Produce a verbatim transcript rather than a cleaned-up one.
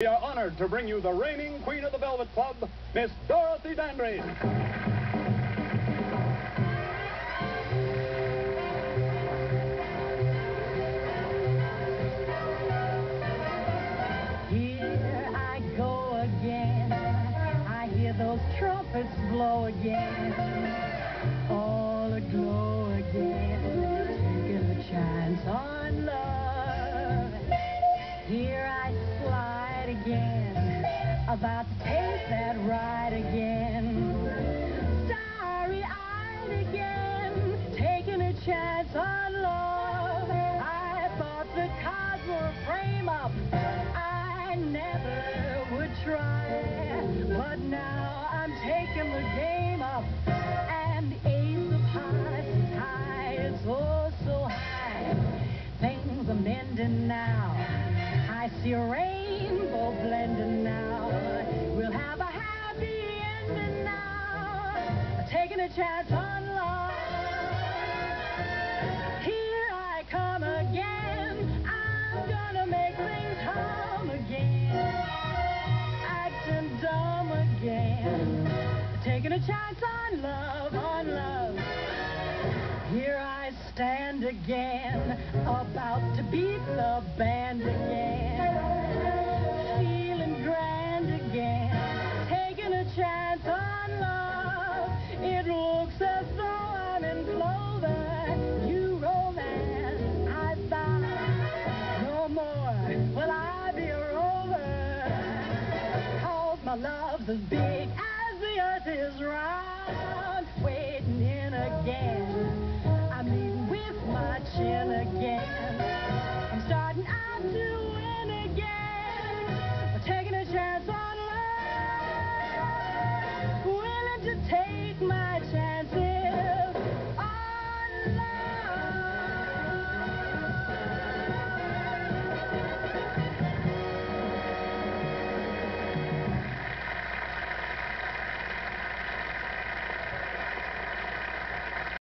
We are honored to bring you the reigning queen of the Velvet Club, Miss Dorothy Dandridge. Here I go again, I hear those trumpets blow again, all aglow again, taking a chance on love. Here I again, about to take that ride again, starry-eyed again, taking a chance on love. I thought the cards were a frame-up, I never would try, but now I'm taking the game up, and ace of hearts is high, it's oh so high. Things are mending now, I see a rain blending now, we'll have a happy ending now, taking a chance on love. Here I come again, I'm gonna make things hum again, acting dumb again, taking a chance on love, on love. Here I stand again, about to beat the band again. My love's as big as the earth is round.